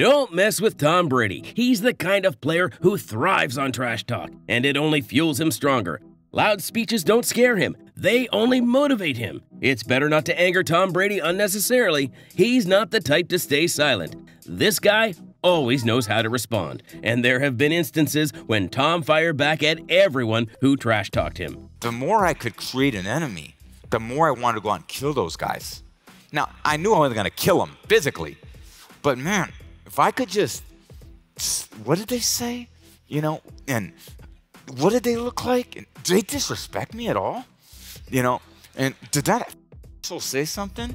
Don't mess with Tom Brady. He's the kind of player who thrives on trash talk, and it only fuels him stronger. Loud speeches don't scare him. They only motivate him. It's better not to anger Tom Brady unnecessarily. He's not the type to stay silent. This guy always knows how to respond, and there have been instances when Tom fired back at everyone who trash talked him. The more I could create an enemy, the more I wanted to go out and kill those guys. Now, I knew I wasn't going to kill them physically, but man, if I could just, what did they say? You know, and what did they look like? And did they disrespect me at all? You know, and did that asshole say something?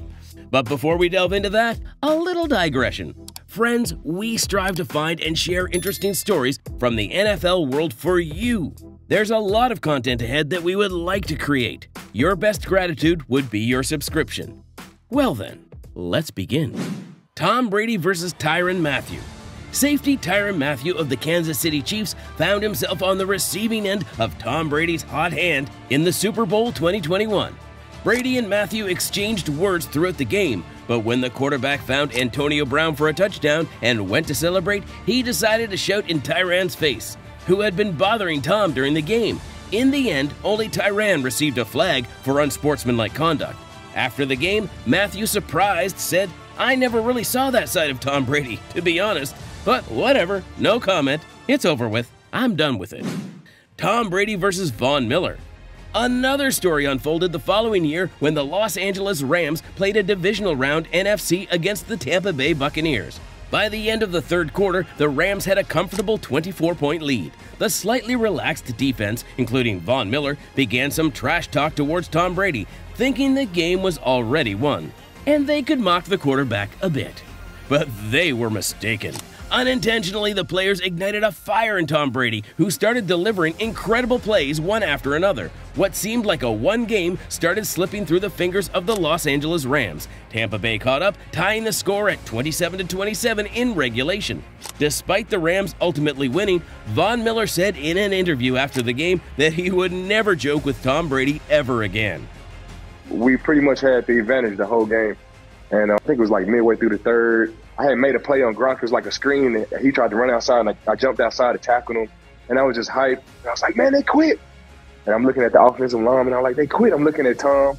But before we delve into that, a little digression. Friends, we strive to find and share interesting stories from the NFL world for you. There's a lot of content ahead that we would like to create. Your best gratitude would be your subscription. Well then, let's begin. Tom Brady versus Tyrann Mathieu. Safety Tyrann Mathieu of the Kansas City Chiefs found himself on the receiving end of Tom Brady's hot hand in the Super Bowl 2021. Brady and Mathieu exchanged words throughout the game, but when the quarterback found Antonio Brown for a touchdown and went to celebrate, he decided to shout in Tyrann's face, who had been bothering Tom during the game. In the end, only Tyrann received a flag for unsportsmanlike conduct. After the game, Mathieu, surprised, said, "I never really saw that side of Tom Brady, to be honest. But whatever, no comment. It's over with. I'm done with it." Tom Brady versus Von Miller. Another story unfolded the following year when the Los Angeles Rams played a divisional round NFC against the Tampa Bay Buccaneers. By the end of the third quarter, the Rams had a comfortable 24-point lead. The slightly relaxed defense, including Von Miller, began some trash talk towards Tom Brady, thinking the game was already won, and they could mock the quarterback a bit. But they were mistaken. Unintentionally, the players ignited a fire in Tom Brady, who started delivering incredible plays one after another. What seemed like a one game started slipping through the fingers of the Los Angeles Rams. Tampa Bay caught up, tying the score at 27-27 in regulation. Despite the Rams ultimately winning, Von Miller said in an interview after the game that he would never joke with Tom Brady ever again. We pretty much had the advantage the whole game, and I think it was like midway through the third. I had made a play on Gronk. It was like a screen, and he tried to run outside, and I jumped outside to tackle him, and I was just hyped. And I was like, man, they quit. And I'm looking at the offensive line, and I'm like, they quit. I'm looking at Tom,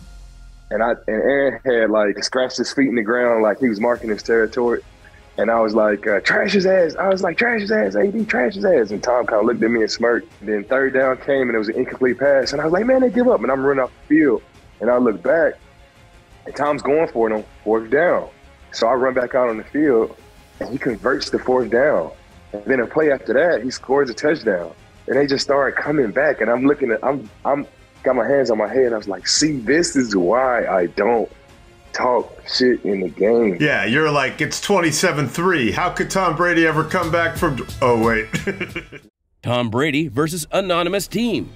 and Aaron had like scratched his feet in the ground like he was marking his territory, and I was like, trash his ass. I was like, trash his ass, AD, trash his ass. And Tom kind of looked at me and smirked. And then third down came, and it was an incomplete pass, and I was like, man, they give up. And I'm running off the field, and I look back, and Tom's going for it on fourth down. So I run back out on the field, and he converts the fourth down. And then a play after that, he scores a touchdown. And they just started coming back, and I'm looking at, I'm got my hands on my head. I was like, see, this is why I don't talk shit in the game. Yeah, you're like, it's 27-3. How could Tom Brady ever come back from, oh, wait. Tom Brady versus anonymous team.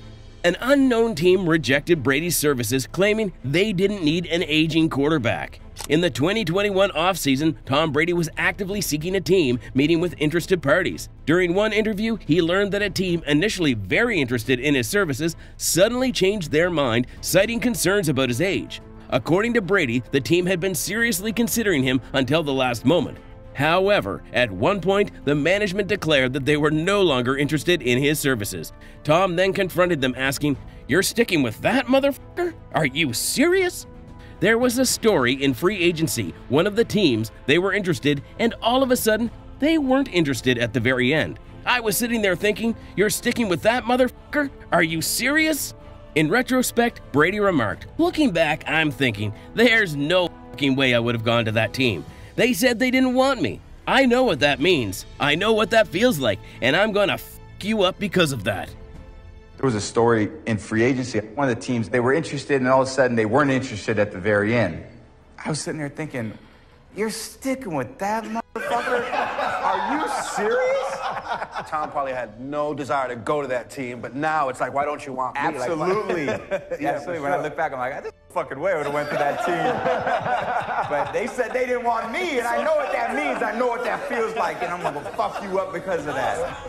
An unknown team rejected Brady's services, claiming they didn't need an aging quarterback. In the 2021 offseason, Tom Brady was actively seeking a team, meeting with interested parties. During one interview, he learned that a team initially very interested in his services suddenly changed their mind, citing concerns about his age. According to Brady, the team had been seriously considering him until the last moment. However, at one point, the management declared that they were no longer interested in his services. Tom then confronted them, asking, "You're sticking with that motherfucker? Are you serious?" There was a story in free agency, one of the teams, they were interested, and all of a sudden, they weren't interested at the very end. I was sitting there thinking, "You're sticking with that motherfucker? Are you serious?" In retrospect, Brady remarked, "Looking back, I'm thinking, there's no fucking way I would have gone to that team. They said they didn't want me. I know what that means. I know what that feels like, and I'm gonna fuck you up because of that." There was a story in free agency. One of the teams, they were interested, and all of a sudden they weren't interested at the very end. I was sitting there thinking, "You're sticking with that motherfucker? Are you serious?" Tom probably had no desire to go to that team, but now it's like, why don't you want me? Absolutely. Like, yeah, absolutely. Sure. When I look back, I'm like, this fucking way I would have went to that team. But they said they didn't want me, and I know what that means. I know what that feels like, and I'm going to fuck you up because of that.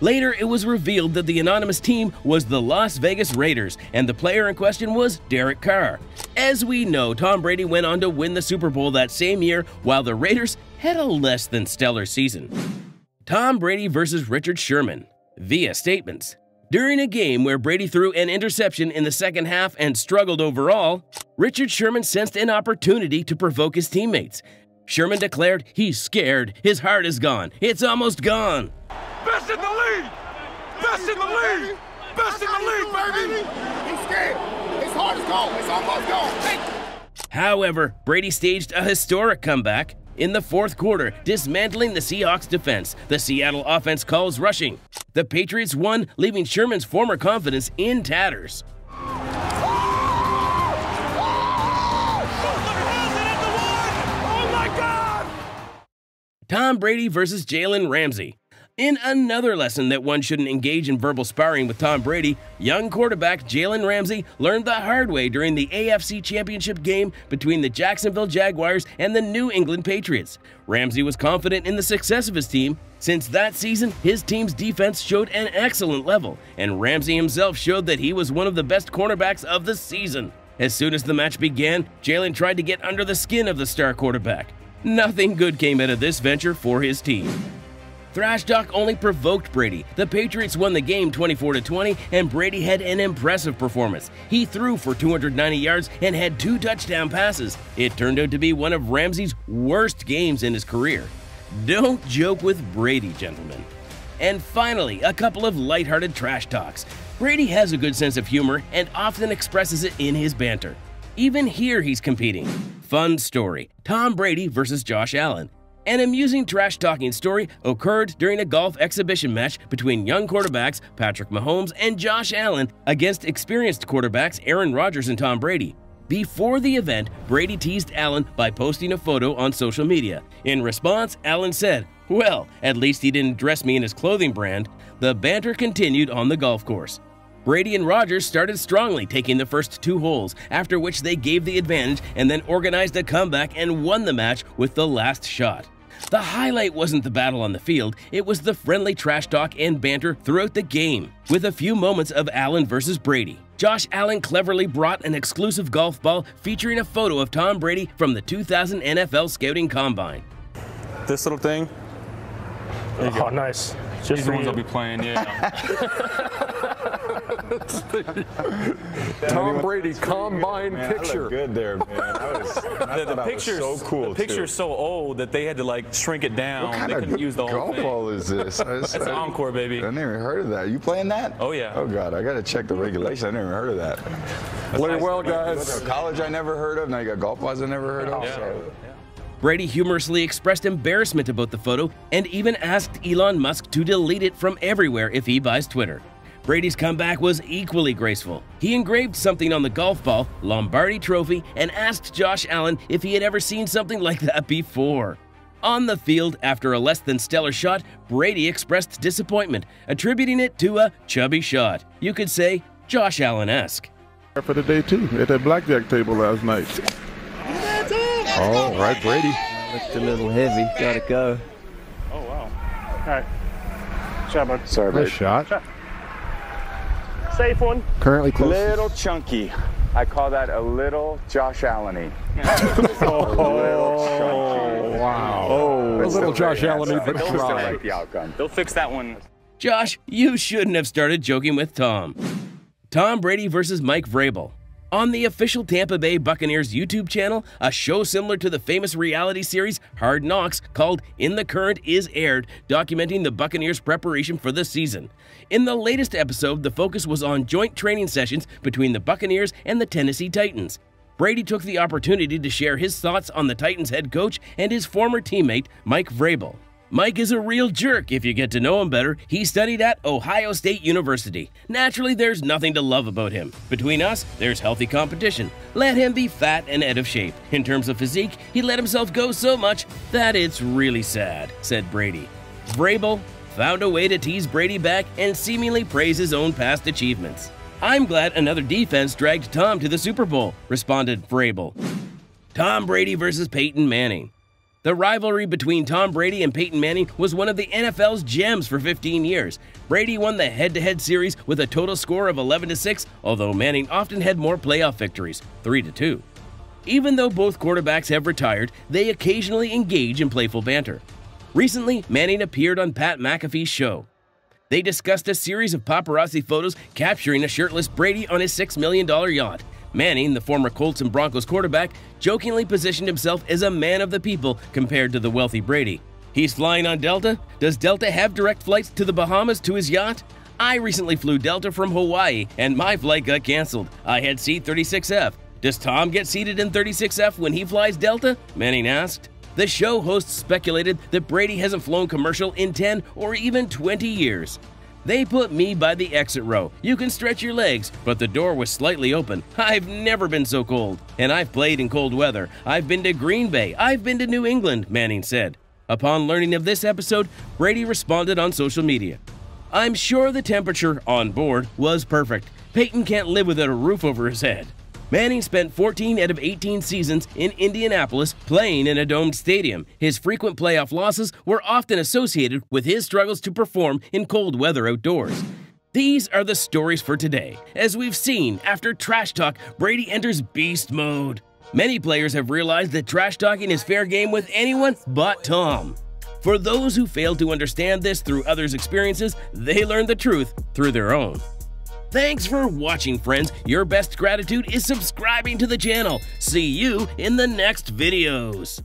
Later, it was revealed that the anonymous team was the Las Vegas Raiders, and the player in question was Derek Carr. As we know, Tom Brady went on to win the Super Bowl that same year, while the Raiders had a less than stellar season. Tom Brady versus Richard Sherman via statements. During a game where Brady threw an interception in the second half and struggled overall, Richard Sherman sensed an opportunity to provoke his teammates. Sherman declared, "He's scared. His heart is gone. It's almost gone. Best in the league! Best in the league! Best in the league, baby! He's scared. His heart is gone. It's almost gone." However, Brady staged a historic comeback in the fourth quarter, dismantling the Seahawks defense. The Seattle offense calls rushing. The Patriots won, leaving Sherman's former confidence in tatters. Tom Brady versus Jalen Ramsey. In another lesson that one shouldn't engage in verbal sparring with Tom Brady, young quarterback Jalen Ramsey learned the hard way during the AFC Championship game between the Jacksonville Jaguars and the New England Patriots. Ramsey was confident in the success of his team. Since that season, his team's defense showed an excellent level, and Ramsey himself showed that he was one of the best cornerbacks of the season. As soon as the match began, Jalen tried to get under the skin of the star quarterback. Nothing good came out of this venture for his team. Trash talk only provoked Brady. The Patriots won the game 24-20, and Brady had an impressive performance. He threw for 290 yards and had 2 touchdown passes. It turned out to be one of Ramsey's worst games in his career. Don't joke with Brady, gentlemen. And finally, a couple of lighthearted trash talks. Brady has a good sense of humor and often expresses it in his banter. Even here he's competing. Fun story: Tom Brady versus Josh Allen. An amusing trash-talking story occurred during a golf exhibition match between young quarterbacks Patrick Mahomes and Josh Allen against experienced quarterbacks Aaron Rodgers and Tom Brady. Before the event, Brady teased Allen by posting a photo on social media. In response, Allen said, "Well, at least he didn't dress me in his clothing brand." The banter continued on the golf course. Brady and Rodgers started strongly, taking the first 2 holes, after which they gave the advantage and then organized a comeback and won the match with the last shot. The highlight wasn't the battle on the field, it was the friendly trash talk and banter throughout the game, with a few moments of Allen versus Brady. Josh Allen cleverly brought an exclusive golf ball featuring a photo of Tom Brady from the 2000 NFL Scouting Combine. This little thing. Oh, nice. These ones I'll be playing, yeah. Tom Brady combine picture. Good there, man. The picture's so old that they had to like shrink it down. What kind they couldn't use the whole golf ball is this? That's an encore, baby. I never heard of that. You playing that? Oh yeah. Oh god, I gotta check the regulation. I never heard of that. Play well, guys. College I never heard of. Now you got golf balls I never heard of. Yeah. So. Yeah. Brady humorously expressed embarrassment about the photo and even asked Elon Musk to delete it from everywhere if he buys Twitter. Brady's comeback was equally graceful. He engraved something on the golf ball, Lombardi Trophy, and asked Josh Allen if he had ever seen something like that before. On the field, after a less than stellar shot, Brady expressed disappointment, attributing it to a chubby shot. You could say, Josh Allen-esque. For the day too, at that blackjack table last night. All right, Brady. Looked a little heavy, gotta go. Oh, wow. All right. Good job, bud. Sorry, nice shot. Safe one. Currently close. Little chunky. I call that a little Josh Allen-y. Oh, wow. Oh, a little Josh Allen-y, but they'll still like the outcome. They'll fix that one. Josh, you shouldn't have started joking with Tom. Tom Brady versus Mike Vrabel. On the official Tampa Bay Buccaneers YouTube channel, a show similar to the famous reality series Hard Knocks called In the Current is aired, documenting the Buccaneers' preparation for the season. In the latest episode, the focus was on joint training sessions between the Buccaneers and the Tennessee Titans. Brady took the opportunity to share his thoughts on the Titans head coach and his former teammate, Mike Vrabel. Mike is a real jerk if you get to know him better. He studied at Ohio State University. Naturally, there's nothing to love about him. Between us, there's healthy competition. Let him be fat and out of shape. In terms of physique, he let himself go so much that it's really sad, said Brady. Vrabel found a way to tease Brady back and seemingly praise his own past achievements. "I'm glad another defense dragged Tom to the Super Bowl," responded Vrabel. Tom Brady versus Peyton Manning. The rivalry between Tom Brady and Peyton Manning was one of the NFL's gems for 15 years. Brady won the head-to-head series with a total score of 11-6, although Manning often had more playoff victories, 3-2. Even though both quarterbacks have retired, they occasionally engage in playful banter. Recently, Manning appeared on Pat McAfee's show. They discussed a series of paparazzi photos capturing a shirtless Brady on his $6 million yacht. Manning, the former Colts and Broncos quarterback, jokingly positioned himself as a man of the people compared to the wealthy Brady. He's flying on Delta? Does Delta have direct flights to the Bahamas to his yacht? I recently flew Delta from Hawaii, and my flight got canceled. I had seat 36F. Does Tom get seated in 36F when he flies Delta? Manning asked. The show hosts speculated that Brady hasn't flown commercial in 10 or even 20 years. They put me by the exit row. You can stretch your legs, but the door was slightly open. I've never been so cold, and I've played in cold weather. I've been to Green Bay. I've been to New England, Manning said. Upon learning of this episode, Brady responded on social media. I'm sure the temperature on board was perfect. Peyton can't live without a roof over his head. Manning spent 14 out of 18 seasons in Indianapolis playing in a domed stadium. His frequent playoff losses were often associated with his struggles to perform in cold weather outdoors. These are the stories for today. As we've seen, after trash talk, Brady enters beast mode. Many players have realized that trash talking is fair game with anyone but Tom. For those who fail to understand this through others' experiences, they learn the truth through their own. Thanks for watching, friends. Your best gratitude is subscribing to the channel. See you in the next videos.